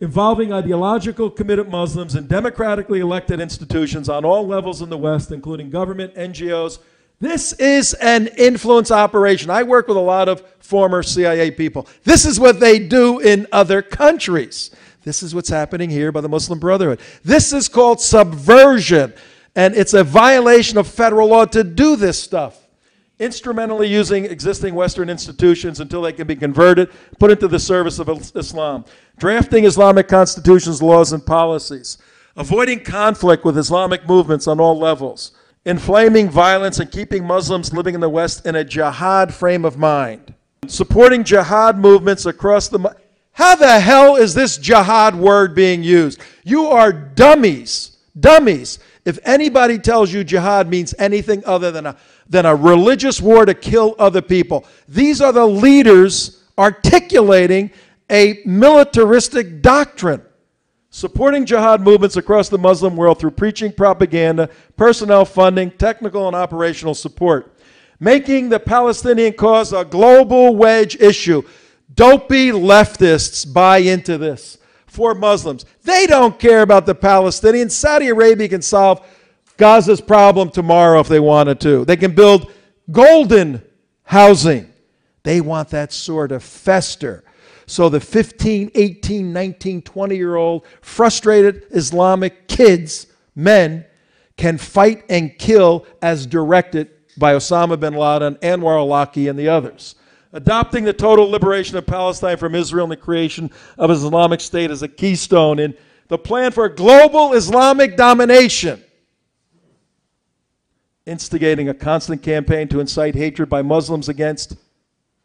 involving ideological committed Muslims in democratically elected institutions on all levels in the West, including government, NGOs. This is an influence operation. I work with a lot of former CIA people. This is what they do in other countries. This is what's happening here by the Muslim Brotherhood. This is called subversion. And it's a violation of federal law to do this stuff. Instrumentally using existing Western institutions until they can be converted, put into the service of Islam. Drafting Islamic constitutions, laws, and policies. Avoiding conflict with Islamic movements on all levels. Inflaming violence and keeping Muslims living in the West in a jihad frame of mind. Supporting jihad movements across the... How the hell is this jihad word being used? You are dummies. Dummies. If anybody tells you jihad means anything other than a religious war to kill other people, these are the leaders articulating a militaristic doctrine. Supporting jihad movements across the Muslim world through preaching, propaganda, personnel funding, technical and operational support. Making the Palestinian cause a global wedge issue. Dopey leftists buy into this. For Muslims. They don't care about the Palestinians. Saudi Arabia can solve Gaza's problem tomorrow if they wanted to. They can build golden housing. They want that sort to fester. So the 15, 18, 19, 20-year-old frustrated Islamic kids, men, can fight and kill as directed by Osama bin Laden, Anwar Al-Awlaki, and the others. Adopting the total liberation of Palestine from Israel and the creation of an Islamic state as a keystone in the plan for global Islamic domination. Instigating a constant campaign to incite hatred by Muslims against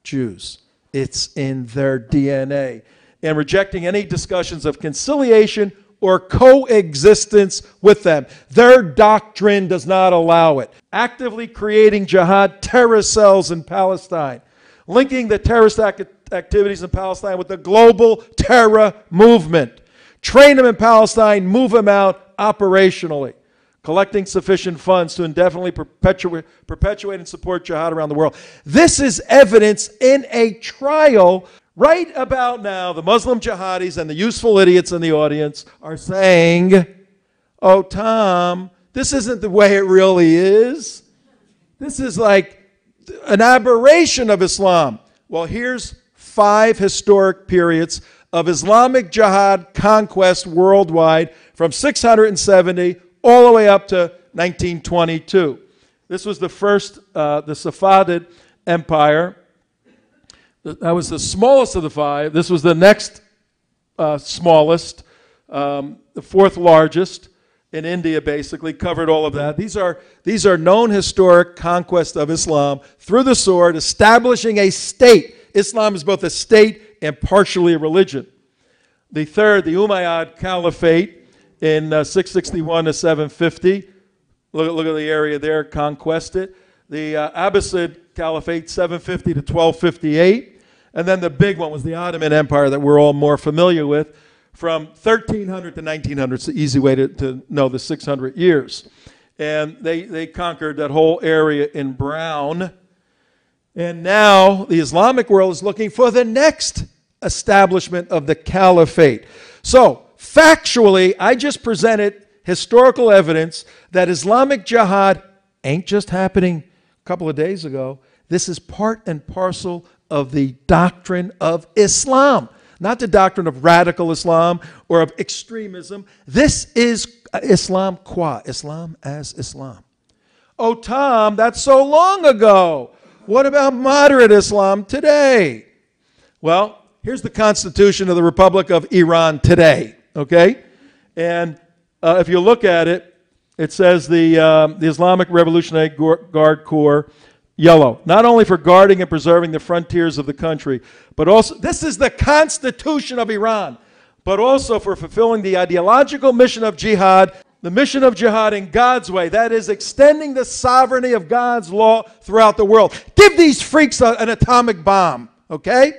Jews. It's in their DNA. And rejecting any discussions of conciliation or coexistence with them. Their doctrine does not allow it. Actively creating jihad terror cells in Palestine. Linking the terrorist activities in Palestine with the global terror movement. Train them in Palestine, move them out operationally. Collecting sufficient funds to indefinitely perpetuate and support jihad around the world. This is evidence in a trial. Right about now, the Muslim jihadis and the useful idiots in the audience are saying, oh, Tom, this isn't the way it really is. This is like an aberration of Islam. Well, here's 5 historic periods of Islamic jihad conquest worldwide from 670 all the way up to 1922. This was the first, the Safavid Empire. That was the smallest of the 5. This was the next smallest, the 4th largest. In India, basically, covered all of that. These are known historic conquests of Islam through the sword, establishing a state. Islam is both a state and partially a religion. The third, the Umayyad Caliphate in 661 to 750. Look at the area there, conquested. The Abbasid Caliphate, 750 to 1258. And then the big one was the Ottoman Empire that we're all more familiar with, from 1300 to 1900. It's the easy way to know the 600 years. And they conquered that whole area in brown. And now the Islamic world is looking for the next establishment of the caliphate. So factually, I just presented historical evidence that Islamic jihad ain't just happening a couple of days ago. This is part and parcel of the doctrine of Islam, not the doctrine of radical Islam or of extremism. This is Islam qua, Islam as Islam. Oh, Tom, that's so long ago. What about moderate Islam today? Well, here's the Constitution of the Republic of Iran today, okay? And if you look at it, it says the Islamic Revolutionary Guard Corps, yellow, not only for guarding and preserving the frontiers of the country, but also, this is the Constitution of Iran, but also for fulfilling the ideological mission of jihad. The mission of jihad in God's way, that is extending the sovereignty of God's law throughout the world. Give these freaks an atomic bomb, okay?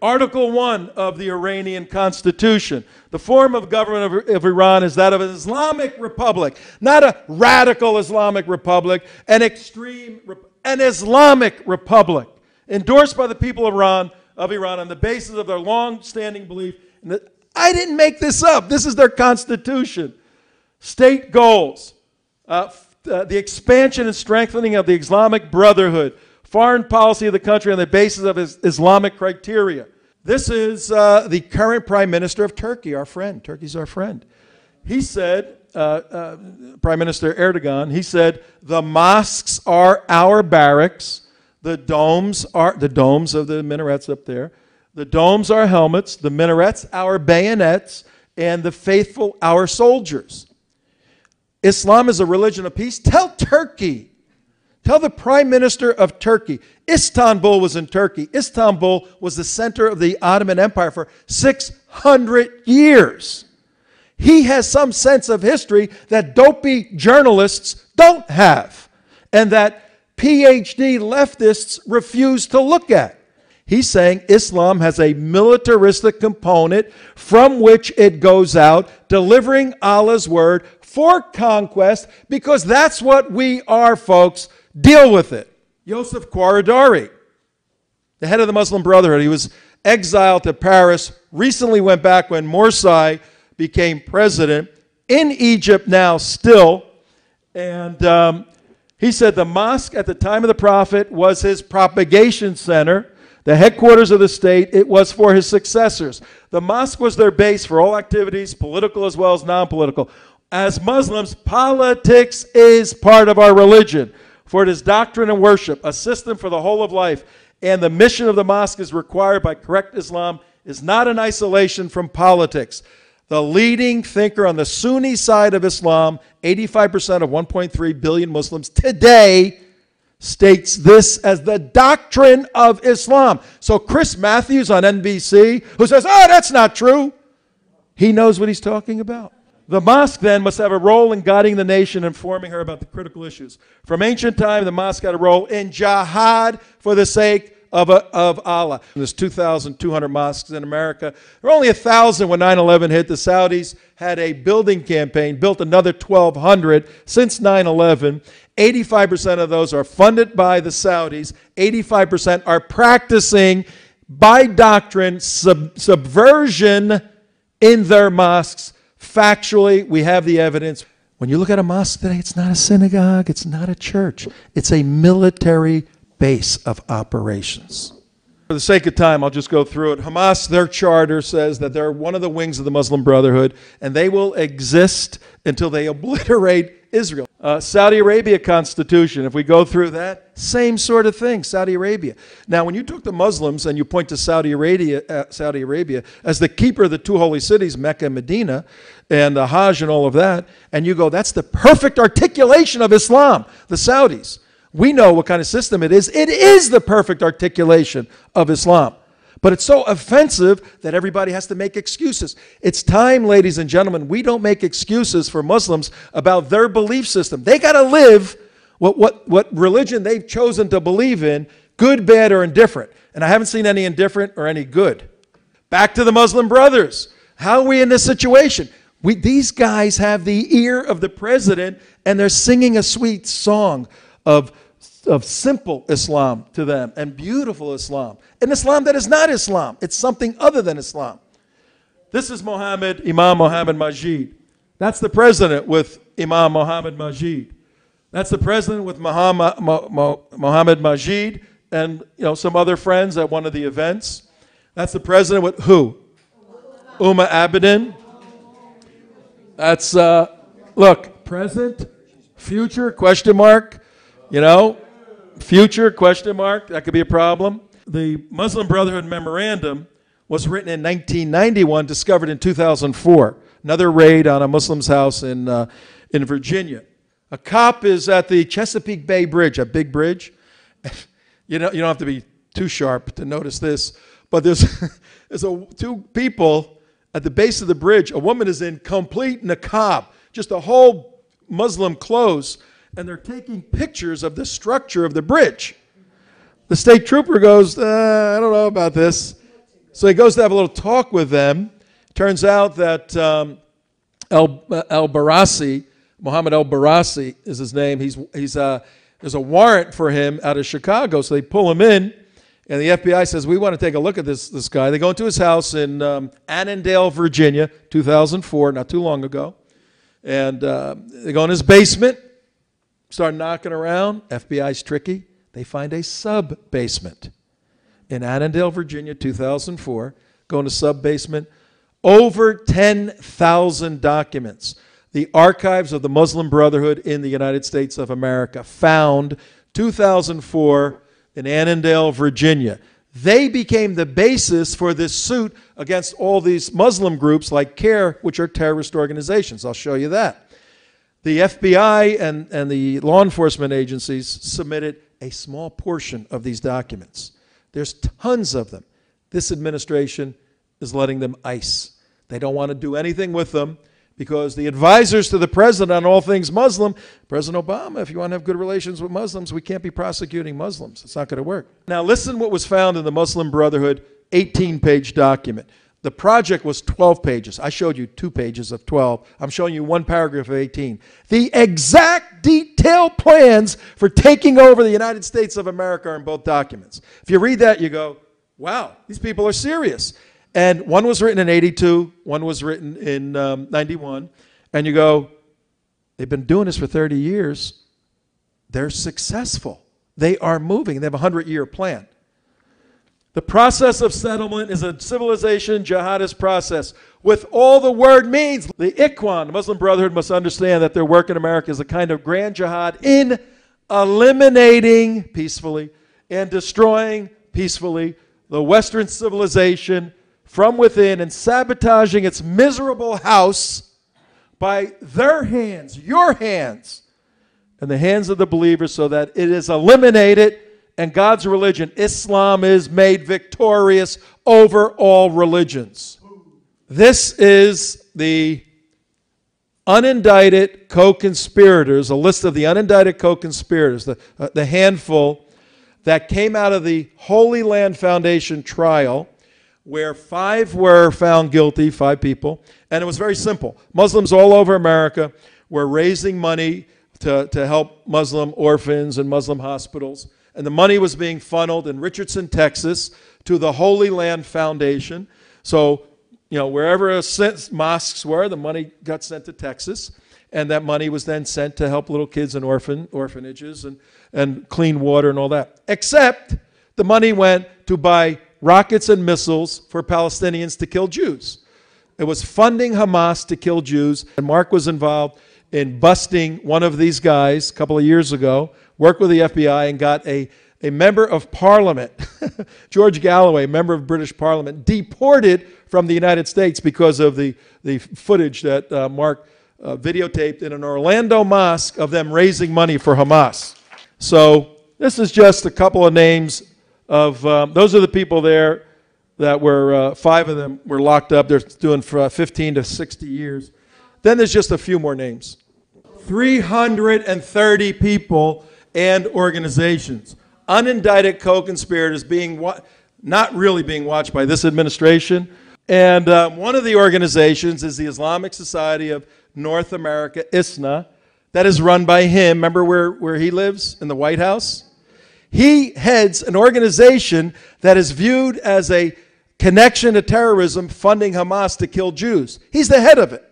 Article 1 of the Iranian Constitution. The form of government of Iran is that of an Islamic republic, not a radical Islamic republic, an extreme, an Islamic republic, endorsed by the people of Iran on the basis of their long-standing belief. I didn't make this up. This is their constitution. State goals, the expansion and strengthening of the Islamic Brotherhood, foreign policy of the country on the basis of Islamic criteria. This is the current Prime Minister of Turkey, our friend. Turkey's our friend. He said, Prime Minister Erdogan, he said, the mosques are our barracks, the domes of the minarets up there, the domes are helmets, the minarets our bayonets, and the faithful our soldiers. Islam is a religion of peace. Tell Turkey, tell the Prime Minister of Turkey, Istanbul was in Turkey. Istanbul was the center of the Ottoman Empire for 600 years. He has some sense of history that dopey journalists don't have and that PhD leftists refuse to look at. He's saying Islam has a militaristic component from which it goes out, delivering Allah's word for conquest, because that's what we are, folks. Deal with it. Yusuf al-Qaradawi, the head of the Muslim Brotherhood, he was exiled to Paris, recently went back when Morsi became president, in Egypt now still, and he said the mosque at the time of the Prophet was his propagation center, the headquarters of the state. It was for his successors. The mosque was their base for all activities, political as well as non-political. As Muslims, politics is part of our religion, for it is doctrine and worship, a system for the whole of life, and the mission of the mosque is required by correct Islam, is not in isolation from politics. The leading thinker on the Sunni side of Islam, 85% of 1.3 billion Muslims today, states this as the doctrine of Islam. So Chris Matthews on NBC, who says, oh, that's not true, he knows what he's talking about. The mosque then must have a role in guiding the nation and informing her about the critical issues. From ancient time, the mosque had a role in jihad for the sake of Allah. There's 2,200 mosques in America. There were only 1,000 when 9/11 hit. The Saudis had a building campaign, built another 1,200 since 9/11. 85% of those are funded by the Saudis. 85% are practicing, by doctrine, subversion in their mosques. Factually, we have the evidence. When you look at a mosque today, it's not a synagogue, it's not a church. It's a military base of operations. For the sake of time, I'll just go through it. Hamas, their charter says that they're one of the wings of the Muslim Brotherhood, and they will exist until they obliterate Israel. Saudi Arabia constitution, if we go through that, same sort of thing, Saudi Arabia. Now, when you talk to Muslims and you point to Saudi Arabia as the keeper of the two holy cities, Mecca and Medina, and the Hajj and all of that, and you go, that's the perfect articulation of Islam, the Saudis. We know what kind of system it is. It is the perfect articulation of Islam. But it's so offensive that everybody has to make excuses. It's time, ladies and gentlemen, we don't make excuses for Muslims about their belief system. They got to live what religion they've chosen to believe in, good, bad, or indifferent. And I haven't seen any indifferent or any good. Back to the Muslim Brothers. How are we in this situation? These guys have the ear of the president, and they're singing a sweet song of simple Islam to them, and beautiful Islam, an Islam that is not Islam. It's something other than Islam. This is Imam Mohamed Magid. That's the president with Imam Mohamed Magid. That's the president with Mohamed Magid and some other friends at one of the events. That's the president with who? Ummah Abedin. That's, look, present, future, question mark, future, question mark, that could be a problem. The Muslim Brotherhood Memorandum was written in 1991, discovered in 2004, another raid on a Muslim's house in Virginia. A cop is at the Chesapeake Bay Bridge, a big bridge. You don't have to be too sharp to notice this, but there's two people at the base of the bridge. A woman is in complete niqab, just a whole Muslim clothes, and they're taking pictures of the structure of the bridge. The state trooper goes, I don't know about this. So he goes to have a little talk with them. Turns out that Al-Barassi, Mohammed Al-Barassi is his name. There's a warrant for him out of Chicago, so they pull him in. And the FBI says, we want to take a look at this guy. They go into his house in Annandale, Virginia, 2004, not too long ago. And they go in his basement, start knocking around. FBI's tricky. They find a sub-basement in Annandale, Virginia, 2004. Go into sub-basement. Over 10,000 documents. The archives of the Muslim Brotherhood in the United States of America found 2004 in Annandale, Virginia. They became the basis for this suit against all these Muslim groups like CAIR, which are terrorist organizations. I'll show you that. The FBI and the law enforcement agencies submitted a small portion of these documents. There's tons of them. This administration is letting them ice. They don't want to do anything with them because the advisors to the president on all things Muslim, President Obama, if you want to have good relations with Muslims, we can't be prosecuting Muslims. It's not going to work. Now listen what was found in the Muslim Brotherhood 18-page document. The project was 12 pages. I showed you 2 pages of 12. I'm showing you 1 paragraph of 18. The exact detailed plans for taking over the United States of America are in both documents. If you read that, you go, wow, these people are serious. And one was written in 82, one was written in 91. And you go, they've been doing this for 30 years. They're successful. They are moving. They have a 100-year plan. The process of settlement is a civilization jihadist process. With all the word means, the Ikhwan, the Muslim Brotherhood, must understand that their work in America is a kind of grand jihad in eliminating peacefully and destroying peacefully the Western civilization from within and sabotaging its miserable house by their hands, your hands, and the hands of the believers so that it is eliminated. And God's religion, Islam, is made victorious over all religions. This is the unindicted co-conspirators, a list of the unindicted co-conspirators, the handful that came out of the Holy Land Foundation trial, where 5 were found guilty, 5 people. And it was very simple. Muslims all over America were raising money to help Muslim orphans and Muslim hospitals. And the money was being funneled in Richardson, Texas, to the Holy Land Foundation. So, wherever mosques were, the money got sent to Texas. And that money was then sent to help little kids in orphanages and clean water and all that. Except the money went to buy rockets and missiles for Palestinians to kill Jews. It was funding Hamas to kill Jews. And Mark was involved in busting one of these guys a couple of years ago, worked with the FBI and got a member of parliament, George Galloway, member of British Parliament, deported from the United States because of the footage that Mark videotaped in an Orlando mosque of them raising money for Hamas. So this is just a couple of names of, those are the people there that were, five of them were locked up. They're doing for 15 to 60 years. Then there's just a few more names. 330 people and organizations. Unindicted co-conspirators being not really being watched by this administration. And one of the organizations is the Islamic Society of North America, ISNA, that is run by him. Remember where he lives? In the White House? He heads an organization that is viewed as a connection to terrorism, funding Hamas to kill Jews. He's the head of it.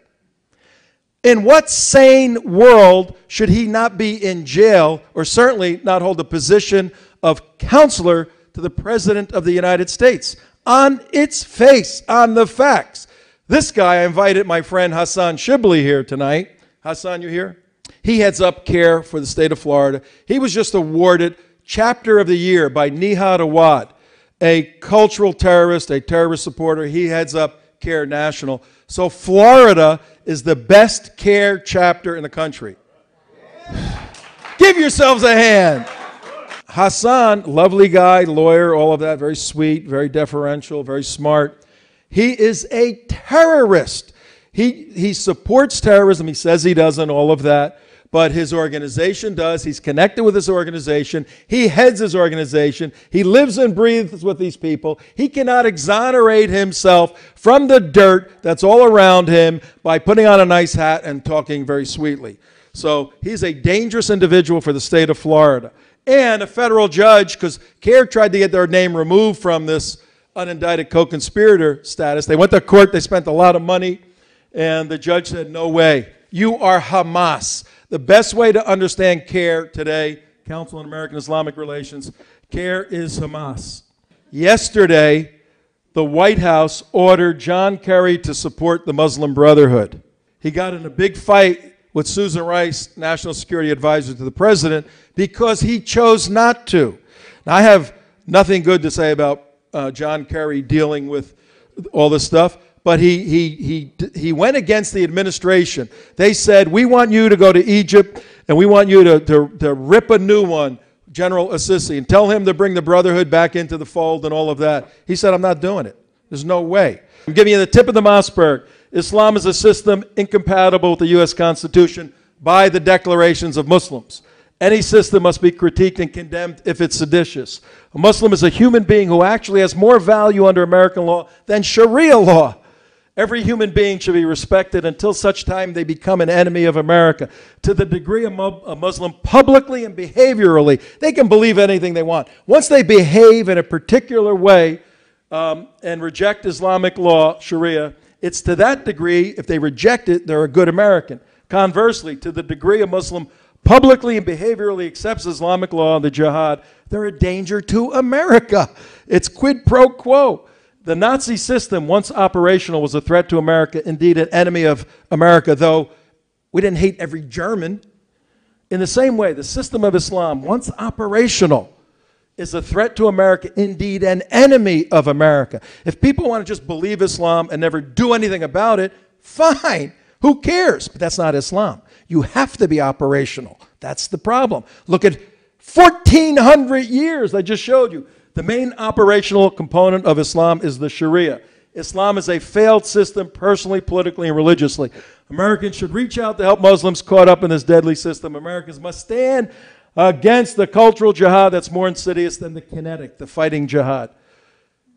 In what sane world should he not be in jail, or certainly not hold a position of counselor to the President of the United States? On its face, on the facts. This guy, I invited my friend Hassan Shibly here tonight. Hassan, you here? He heads up CAIR for the state of Florida. He was just awarded Chapter of the Year by Nihad Awad, a cultural terrorist, a terrorist supporter. He heads up CAIR National. So Florida is the best CAIR chapter in the country. Yeah. Give yourselves a hand. Hassan, lovely guy, lawyer, all of that, very sweet, very deferential, very smart. He is a terrorist. He supports terrorism. He says he doesn't, all of that. But his organization does. He's connected with his organization. He heads his organization. He lives and breathes with these people. He cannot exonerate himself from the dirt that's all around him by putting on a nice hat and talking very sweetly. So he's a dangerous individual for the state of Florida. And a federal judge, because CAIR tried to get their name removed from this unindicted co-conspirator status. They went to court. They spent a lot of money. And the judge said, no way. You are Hamas. The best way to understand CAIR today, Council on American Islamic Relations, CAIR is Hamas. Yesterday, the White House ordered John Kerry to support the Muslim Brotherhood. He got in a big fight with Susan Rice, National Security Advisor to the President, because he chose not to. Now, I have nothing good to say about John Kerry dealing with all this stuff. But he went against the administration. They said, we want you to go to Egypt, and we want you to rip a new one, General Assisi, and tell him to bring the Brotherhood back into the fold and all of that. He said, I'm not doing it. There's no way. I'm giving you the tip of the iceberg. Islam is a system incompatible with the U.S. Constitution by the declarations of Muslims. Any system must be critiqued and condemned if it's seditious. A Muslim is a human being who actually has more value under American law than Sharia law. Every human being should be respected until such time they become an enemy of America. To the degree a Muslim publicly and behaviorally, they can believe anything they want. Once they behave in a particular way and reject Islamic law, Sharia, it's to that degree, if they reject it, they're a good American. Conversely, to the degree a Muslim publicly and behaviorally accepts Islamic law and the jihad, they're a danger to America. It's quid pro quo. The Nazi system, once operational, was a threat to America, indeed an enemy of America, though we didn't hate every German. In the same way, the system of Islam, once operational, is a threat to America, indeed an enemy of America. If people want to just believe Islam and never do anything about it, fine. Who cares? But that's not Islam. You have to be operational. That's the problem. Look at 1,400 years I just showed you. The main operational component of Islam is the Sharia. Islam is a failed system personally, politically, and religiously. Americans should reach out to help Muslims caught up in this deadly system. Americans must stand against the cultural jihad that's more insidious than the kinetic, the fighting jihad.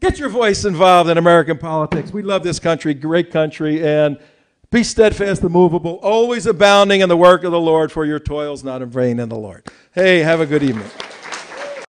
Get your voice involved in American politics. We love this country, great country, and be steadfast and immovable, always abounding in the work of the Lord, for your toil's not in vain in the Lord. Hey, have a good evening.